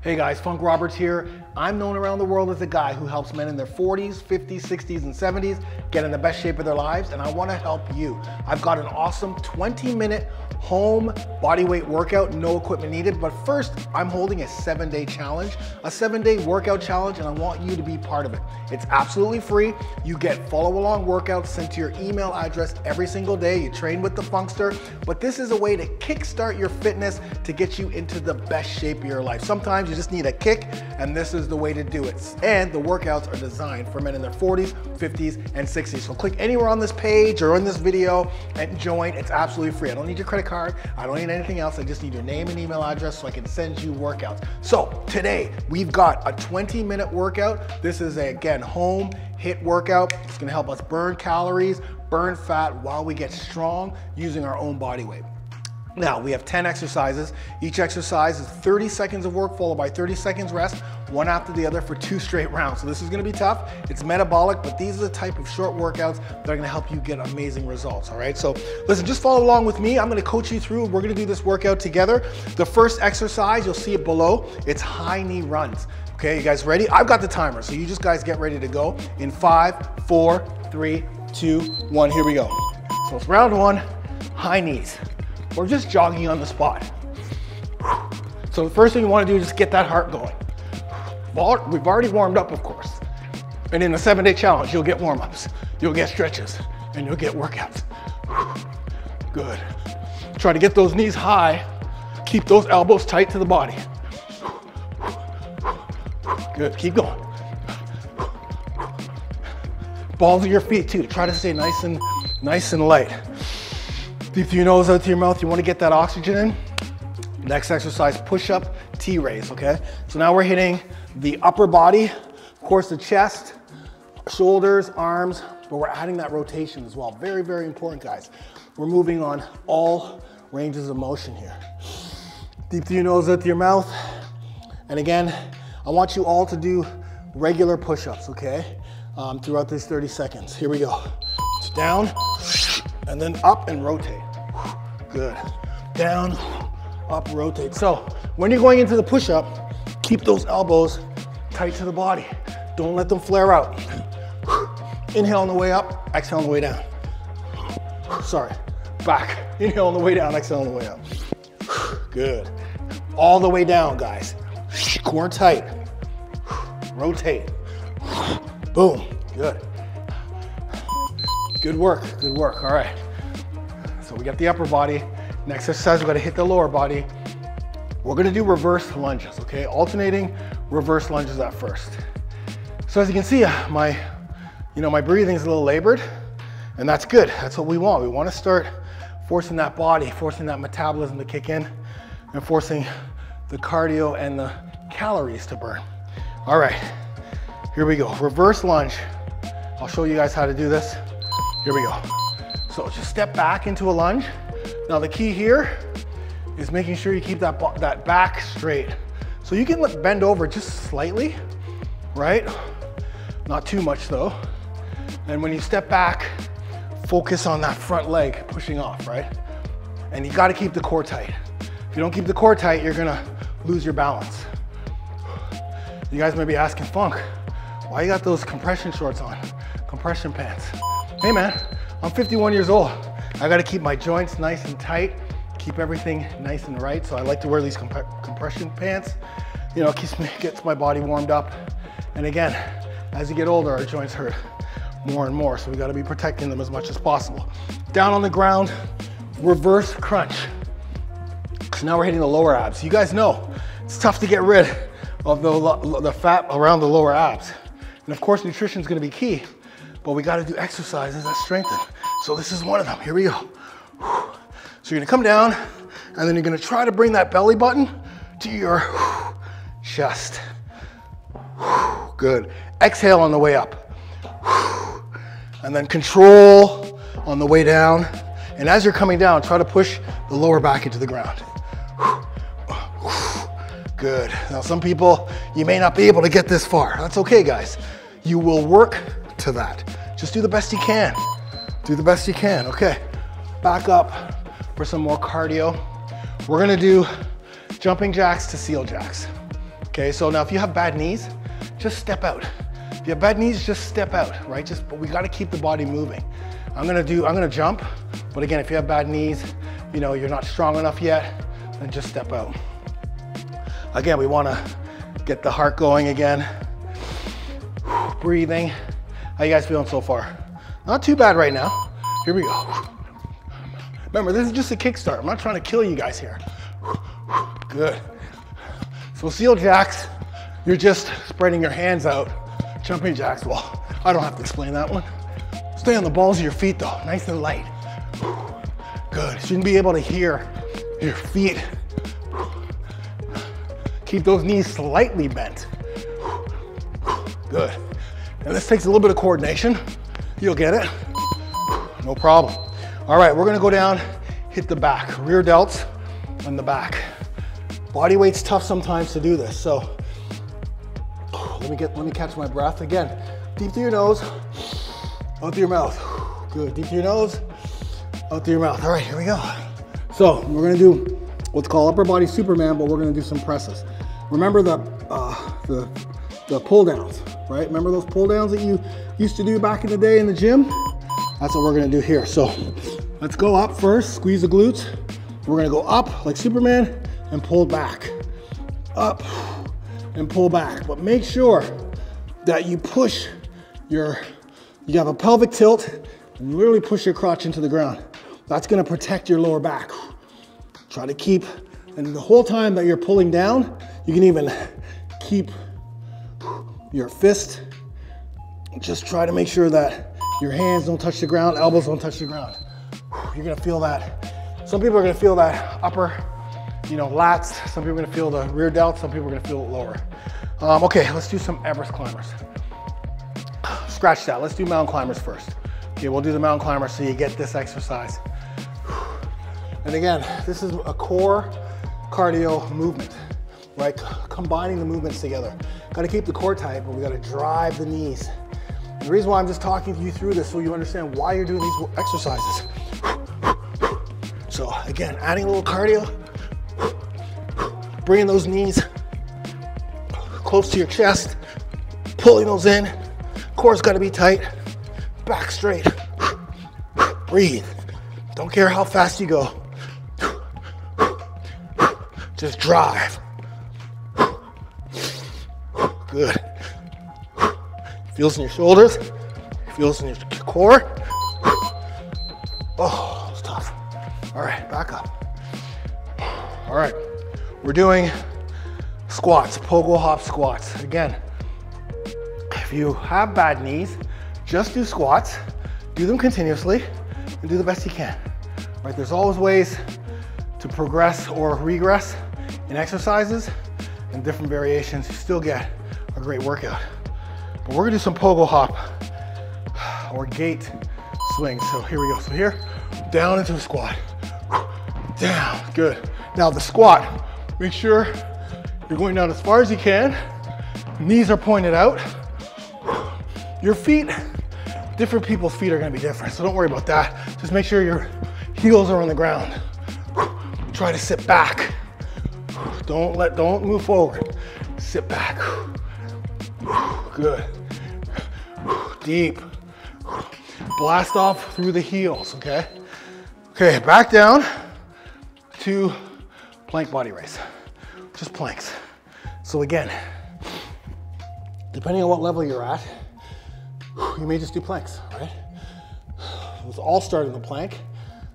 Hey guys, Funk Roberts here. I'm known around the world as the guy who helps men in their 40s, 50s, 60s, and 70s get in the best shape of their lives, and I wanna help you. I've got an awesome 20-minute home bodyweight workout, no equipment needed, but first, I'm holding a 7-day challenge, a 7-day workout challenge, and I want you to be part of it. It's absolutely free. You get follow-along workouts sent to your email address every single day. You train with the Funkster, but this is a way to kickstart your fitness to get you into the best shape of your life. Sometimes you just need a kick, and this is the way to do it. And the workouts are designed for men in their 40s, 50s, and 60s. So click anywhere on this page or in this video and join. It's absolutely free. I don't need your credit card. I don't need anything else. I just need your name and email address so I can send you workouts. So today we've got a 20-minute workout. This is again home HIIT workout. It's gonna help us burn calories, burn fat while we get strong using our own body weight. Now, we have 10 exercises. Each exercise is 30 seconds of work followed by 30 seconds rest, one after the other for 2 straight rounds. So this is gonna be tough. It's metabolic, but these are the type of short workouts that are gonna help you get amazing results, all right? So listen, just follow along with me. I'm gonna coach you through. We're gonna do this workout together. The first exercise, you'll see it below. It's high knee runs. Okay, you guys ready? I've got the timer, so you just guys get ready to go in 5, 4, 3, 2, 1, here we go. So it's round one, high knees. Or just jogging on the spot. So the first thing you want to do is just get that heart going. We've already warmed up, of course. And in the 7-day challenge, you'll get warm-ups, you'll get stretches, and you'll get workouts. Good. Try to get those knees high, keep those elbows tight to the body. Good, keep going. Balls of your feet too, try to stay nice and light. Deep through your nose, out through your mouth. You want to get that oxygen in. Next exercise, push-up T-raise, okay? So now we're hitting the upper body, of course the chest, shoulders, arms, but we're adding that rotation as well. Very, very important, guys. We're moving on all ranges of motion here. Deep through your nose, out through your mouth. And again, I want you all to do regular push-ups, okay? Throughout these 30 seconds. Here we go. It's down, and then up and rotate. Good. Down, up, rotate. So when you're going into the push-up, keep those elbows tight to the body. Don't let them flare out. Inhale on the way up, exhale on the way down. Sorry, back. Inhale on the way down, exhale on the way up. Good. All the way down, guys. Core tight. Rotate. Boom. Good. Good work, good work, all right. So we got the upper body. Next exercise, we're gonna hit the lower body. We're gonna do reverse lunges, okay? Alternating reverse lunges at first. So as you can see, my breathing's a little labored, and that's good, that's what we want. We wanna start forcing that body, forcing that metabolism to kick in, and forcing the cardio and the calories to burn. All right, here we go, reverse lunge. I'll show you guys how to do this. Here we go. So just step back into a lunge. Now the key here is making sure you keep that back straight. So you can bend over just slightly, right? Not too much though. And when you step back, focus on that front leg pushing off, right? And you gotta keep the core tight. If you don't keep the core tight, you're gonna lose your balance. You guys may be asking, Funk, why you got those compression shorts on? Compression pants. Hey man, I'm 51 years old. I gotta keep my joints nice and tight, keep everything nice and right. So I like to wear these compression pants. You know, gets my body warmed up. And again, as you get older, our joints hurt more and more. So we gotta be protecting them as much as possible. Down on the ground, reverse crunch. So now we're hitting the lower abs. You guys know, it's tough to get rid of the fat around the lower abs. And of course, nutrition's gonna be key. But we gotta do exercises that strengthen. So this is one of them, here we go. So you're gonna come down and then you're gonna try to bring that belly button to your chest. Good, exhale on the way up. And then control on the way down. And as you're coming down, try to push the lower back into the ground. Good, now some people, you may not be able to get this far. That's okay, guys. You will work to that. Just do the best you can. Do the best you can, okay. Back up for some more cardio. We're gonna do jumping jacks to seal jacks. Okay, so now if you have bad knees, just step out. If you have bad knees, just step out, right? But we gotta keep the body moving. I'm gonna jump, but again, if you have bad knees, you know, you're not strong enough yet, then just step out. Again, we wanna get the heart going again. Breathing. How you guys feeling so far? Not too bad right now. Here we go. Remember, this is just a kickstart. I'm not trying to kill you guys here. Good. So seal jacks, you're just spreading your hands out. Jumping jacks, well, I don't have to explain that one. Stay on the balls of your feet though, nice and light. Good, shouldn't be able to hear your feet. Keep those knees slightly bent. Good. And this takes a little bit of coordination. You'll get it, no problem. All right, we're gonna go down, hit the back, rear delts and the back. Body weight's tough sometimes to do this, so let me catch my breath again. Deep through your nose, out through your mouth. Good, deep through your nose, out through your mouth. All right, here we go. So we're gonna do what's called upper body Superman, but we're gonna do some presses. Remember the pull downs, right? Remember those pull downs that you used to do back in the day in the gym? That's what we're gonna do here. So let's go up first, squeeze the glutes. We're gonna go up like Superman and pull back, up and pull back. But make sure that you push you have a pelvic tilt and really push your crotch into the ground. That's gonna protect your lower back. Try to keep, and the whole time that you're pulling down, you can even keep your fist. Just try to make sure that your hands don't touch the ground, elbows don't touch the ground. You're gonna feel that. Some people are gonna feel that upper, you know, lats. Some people are gonna feel the rear delts. Some people are gonna feel it lower. Okay, let's do some Everest climbers. Scratch that, let's do mountain climbers first. Okay, we'll do the mountain climbers so you get this exercise. And again, this is a core cardio movement, right? Combining the movements together. Gotta keep the core tight, but we gotta drive the knees. The reason why I'm just talking to you through this so you understand why you're doing these exercises. So again, adding a little cardio, bringing those knees close to your chest, pulling those in, core's gotta be tight, back straight, breathe. Don't care how fast you go, just drive. Good. Feels in your shoulders, feels in your core. Oh, that was tough. All right, back up. All right. We're doing squats, pogo hop squats. Again, if you have bad knees, just do squats, do them continuously, and do the best you can. Right, there's always ways to progress or regress in exercises and different variations. You still get a great workout. But we're gonna do some pogo hop or gate swings. So here we go. So here, down into a squat. Down, good. Now the squat. Make sure you're going down as far as you can. Knees are pointed out. Your feet, different people's feet are gonna be different, so don't worry about that. Just make sure your heels are on the ground. Try to sit back. Don't move forward. Sit back. Good. Deep. Blast off through the heels, okay? Okay, back down to plank body raise, just planks. So again, depending on what level you're at, you may just do planks, right? Let's all start in the plank,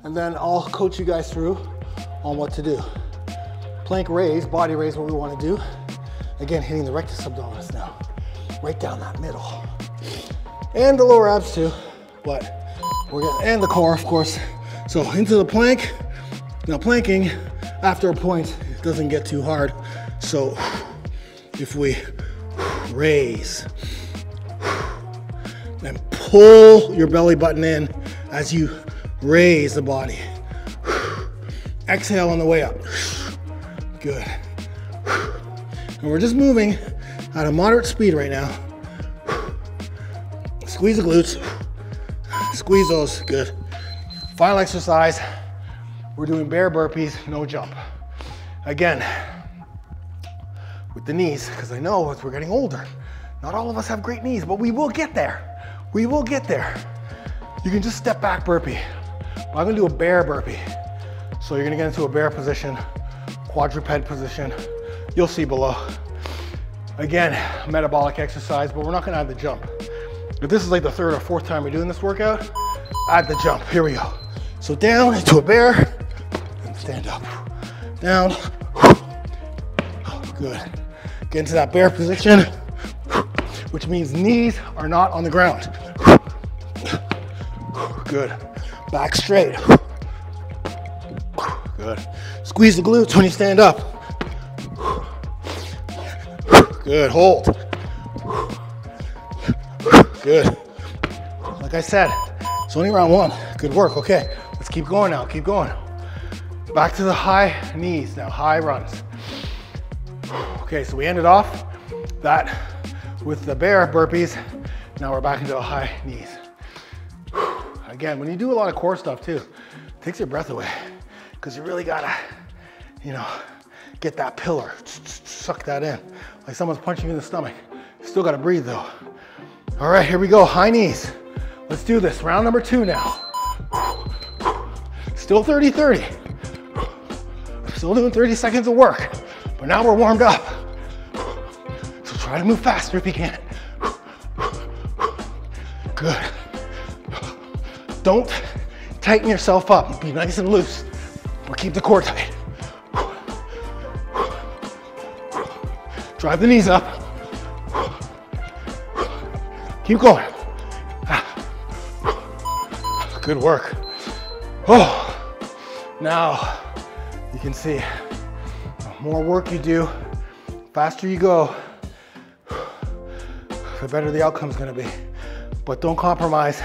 and then I'll coach you guys through on what to do. Plank raise, body raise, what we wanna do. Again, hitting the rectus abdominis now, right down that middle. And the lower abs too, but we're gonna, and the core, of course. So into the plank, now planking, after a point, it doesn't get too hard. So if we raise and pull your belly button in as you raise the body. Exhale on the way up. Good. And we're just moving at a moderate speed right now. Squeeze the glutes. Squeeze those. Good. Final exercise. We're doing bear burpees, no jump. Again, with the knees, because I know as we're getting older, not all of us have great knees, but we will get there. We will get there. You can just step back burpee. I'm gonna do a bear burpee. So you're gonna get into a bear position, quadruped position. You'll see below. Again, metabolic exercise, but we're not gonna add the jump. If this is like the third or fourth time we're doing this workout, add the jump, here we go. So down into a bear, and stand up. Down, good. Get into that bear position, which means knees are not on the ground. Good, back straight. Good, squeeze the glutes when you stand up. Good, hold. Good. Like I said, it's only round one. Good work, okay. Let's keep going now, keep going. Back to the high knees now, high runs. Okay, so we ended off that with the bear burpees. Now we're back into the high knees. Again, when you do a lot of core stuff too, it takes your breath away because you really gotta, you know, get that pillar, suck that in. Like someone's punching you in the stomach. Still gotta breathe though. All right, here we go, high knees. Let's do this, round number two now. Still 30-30. Still doing 30 seconds of work, but now we're warmed up. So try to move faster if you can. Good. Don't tighten yourself up. Be nice and loose, but keep the core tight. Drive the knees up. Keep going. Good work. Oh, now you can see the more work you do, faster you go, the better the outcome's gonna be. But don't compromise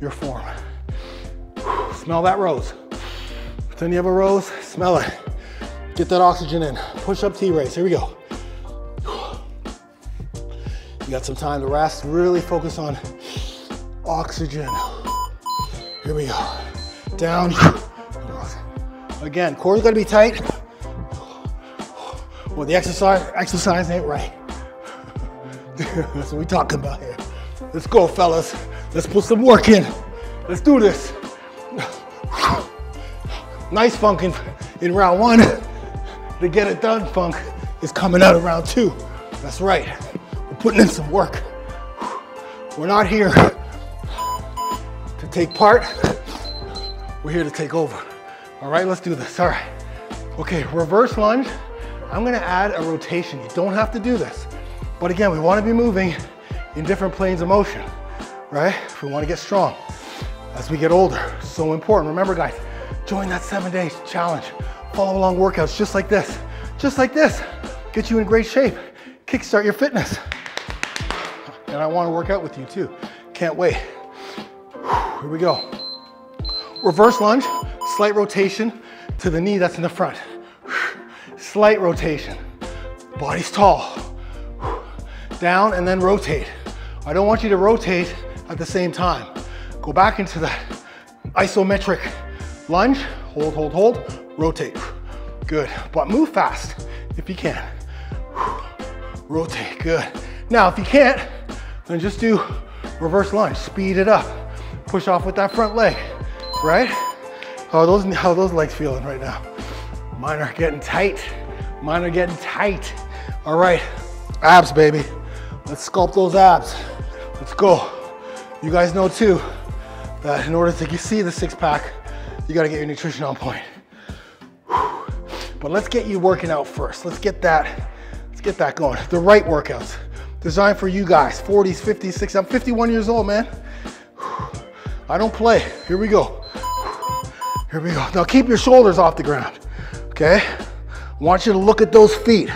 your form. Smell that rose. Pretend you have a rose, smell it. Get that oxygen in. Push up T-raise, here we go. You got some time to rest, really focus on oxygen. Here we go. Down. Again, core's gotta be tight. Well, the exercise ain't right. That's what we talking about here. Let's go, fellas. Let's put some work in. Let's do this. Nice funk in round one. The get it done funk is coming out of round two. That's right. Putting in some work. We're not here to take part, we're here to take over. All right, let's do this, all right. Okay, reverse lunge. I'm gonna add a rotation. You don't have to do this. But again, we wanna be moving in different planes of motion, right? If we wanna get strong as we get older, so important. Remember guys, join that 7-day challenge. Follow along workouts just like this. Just like this, get you in great shape. Kickstart your fitness. And I wanna work out with you too. Can't wait. Here we go. Reverse lunge, slight rotation to the knee that's in the front. Slight rotation. Body's tall. Down and then rotate. I don't want you to rotate at the same time. Go back into that isometric lunge. Hold, hold, hold, rotate. Good, but move fast if you can. Rotate, good. Now, if you can't, then just do reverse lunge, speed it up. Push off with that front leg, right? How are those legs feeling right now? Mine are getting tight. Mine are getting tight. All right, abs, baby. Let's sculpt those abs. Let's go. You guys know too, that in order to see the six pack, you gotta get your nutrition on point. Whew. But let's get you working out first. Let's get that going. The right workouts designed for you guys, 40s, 50s, 60s. I'm 51 years old, man. I don't play. Here we go. Here we go. Now keep your shoulders off the ground, okay? I want you to look at those feet.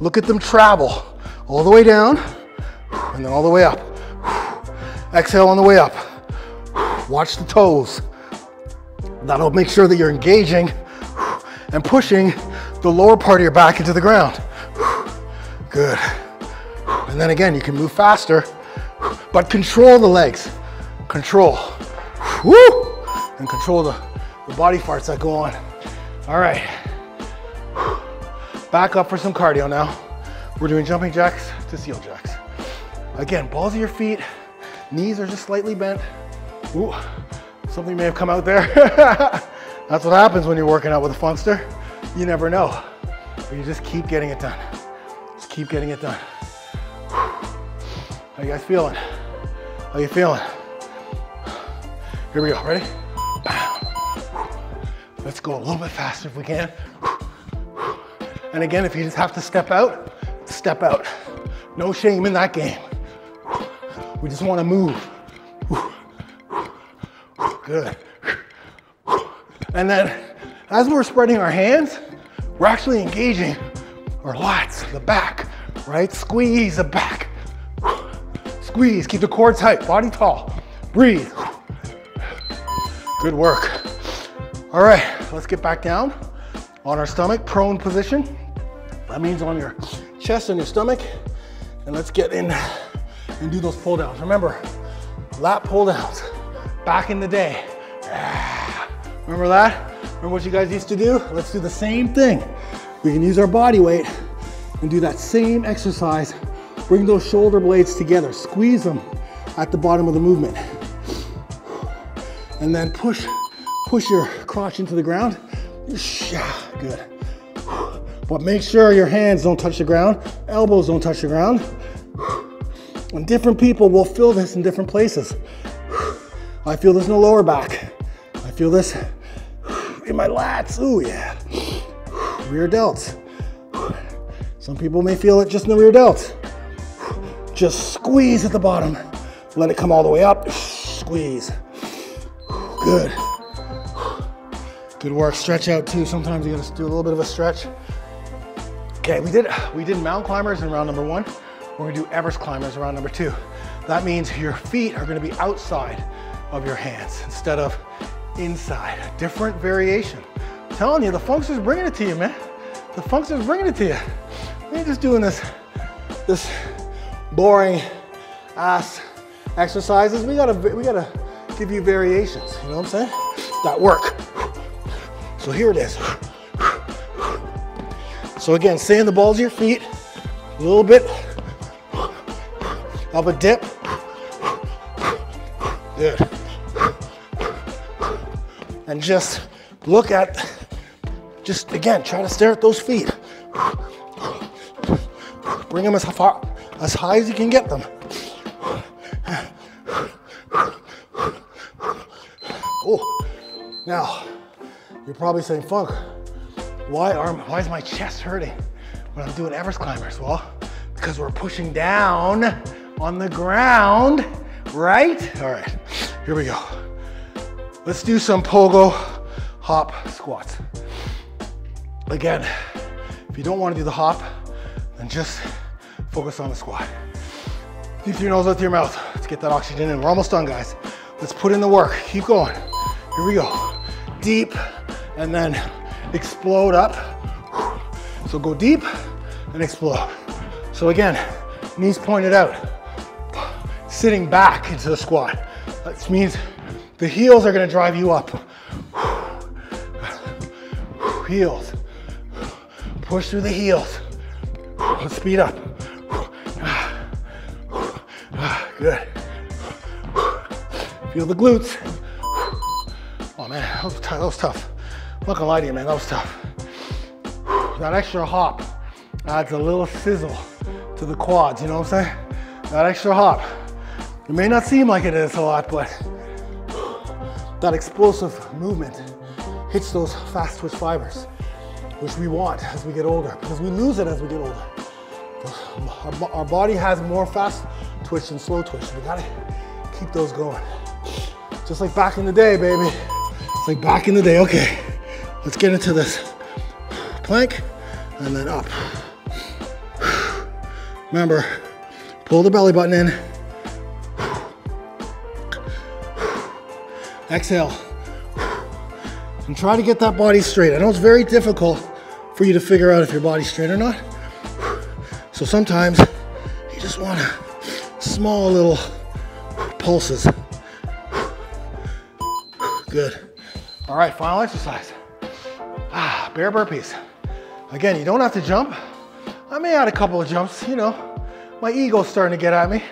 Look at them travel all the way down and then all the way up. Exhale on the way up. Watch the toes. That'll make sure that you're engaging and pushing the lower part of your back into the ground. Good. And then again, you can move faster, but control the legs. Control. Woo! And control the body parts that go on. All right. Back up for some cardio now. We're doing jumping jacks to seal jacks. Again, balls of your feet, knees are just slightly bent. Ooh, something may have come out there. That's what happens when you're working out with a Funkster. You never know, but you just keep getting it done. Just keep getting it done. Whew. How you guys feeling? How you feeling? Here we go, ready? Bam. Let's go a little bit faster if we can. And again, if you just have to step out, step out. No shame in that game. We just want to move. Good. And then as we're spreading our hands, we're actually engaging our lats, the back, right? Squeeze the back. Squeeze, keep the core tight, body tall. Breathe. Good work. All right, let's get back down on our stomach, prone position. That means on your chest and your stomach. And let's get in and do those pull downs. Remember, lat pull downs back in the day. Remember that? Remember what you guys used to do? Let's do the same thing. We can use our body weight and do that same exercise. Bring those shoulder blades together, squeeze them at the bottom of the movement. And then push your crotch into the ground. Good. But make sure your hands don't touch the ground, elbows don't touch the ground. And different people will feel this in different places. I feel this in the lower back. I feel this in my lats, ooh yeah. Rear delts. Some people may feel it just in the rear delts. Just squeeze at the bottom. Let it come all the way up, squeeze. Good. Good work, stretch out too. Sometimes you gotta do a little bit of a stretch. Okay, we did mountain climbers in round number 1. We're gonna do Everest climbers in round number 2. That means your feet are gonna be outside of your hands instead of inside. A different variation. I'm telling you, the Funkster's bringing it to you, man. The Funkster's bringing it to you. We ain't just doing this boring ass exercises. We gotta give you variations, you know what I'm saying? That work. So here it is. So again, stay in the balls of your feet, a little bit of a dip. Good. And just look at, just again, try to stare at those feet. Bring them as high as you can get them. Oh, now, you're probably saying, Funk, why is my chest hurting when I'm doing Everest climbers? Well, because we're pushing down on the ground, right? All right, here we go. Let's do some pogo hop squats. Again, if you don't want to do the hop, then just focus on the squat. Deep through your nose, out through your mouth. Let's get that oxygen in. We're almost done, guys. Let's put in the work. Keep going. Here we go. Deep, and then explode up. So go deep and explode. So again, knees pointed out, sitting back into the squat. That means the heels are gonna drive you up. Heels, push through the heels. Let's speed up. Good. Feel the glutes. Oh man, that was tough. I'm not gonna lie to you, man, that was tough. That extra hop adds a little sizzle to the quads, you know what I'm saying? That extra hop. It may not seem like it is a lot, but that explosive movement hits those fast twitch fibers, which we want as we get older, because we lose it as we get older. Our body has more fast twitch than slow twitch. We gotta keep those going. Just like back in the day, baby. It's like back in the day, okay. Let's get into this plank and then up. Remember, pull the belly button in. Exhale. And try to get that body straight. I know it's very difficult for you to figure out if your body's straight or not. So sometimes you just want small little pulses. Good. All right, final exercise. Bear burpees. Again, you don't have to jump. I may add a couple of jumps, you know. My ego's starting to get at me.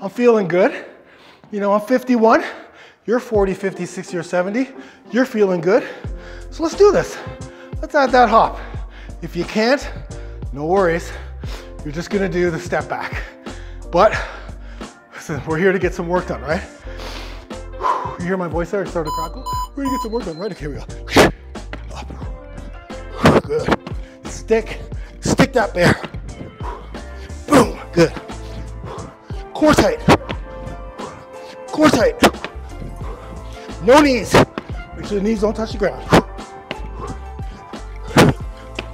I'm feeling good. You know, I'm 51. You're 40, 50, 60, or 70. You're feeling good. So let's do this. Let's add that hop. If you can't, no worries. You're just gonna do the step back. But listen, we're here to get some work done, right? You hear my voice there? It started to crackle. We're gonna get some work done, right? Okay, here we go. Up. Good. Stick that bear. Boom, good. Core tight. Core tight. No knees. Make sure the knees don't touch the ground.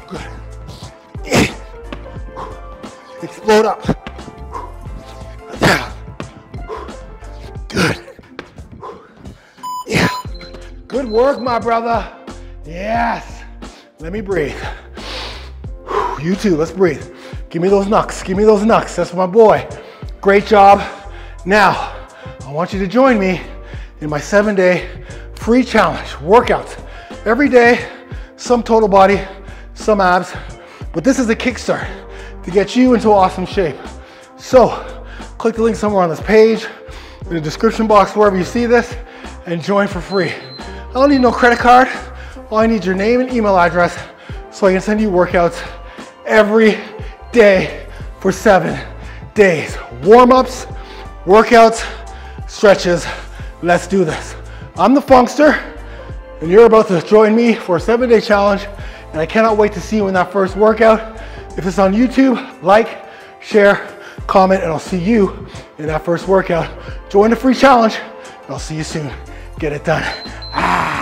Good. Explode up. Good. Yeah. Good work, my brother. Yes. Let me breathe. You too, let's breathe. Give me those knucks, give me those knucks. That's my boy. Great job. Now, I want you to join me in my 7-day free challenge workouts. Every day, some total body, some abs, but this is a kickstart to get you into awesome shape. So, click the link somewhere on this page, in the description box, wherever you see this, and join for free. I don't need no credit card. All I need is your name and email address so I can send you workouts every day for 7 days. Warm-ups, workouts, stretches. Let's do this. I'm the Funkster, and you're about to join me for a 7-day challenge, and I cannot wait to see you in that first workout. If it's on YouTube, like, share, comment, and I'll see you in that first workout. Join the free challenge, and I'll see you soon. Get it done. Ah.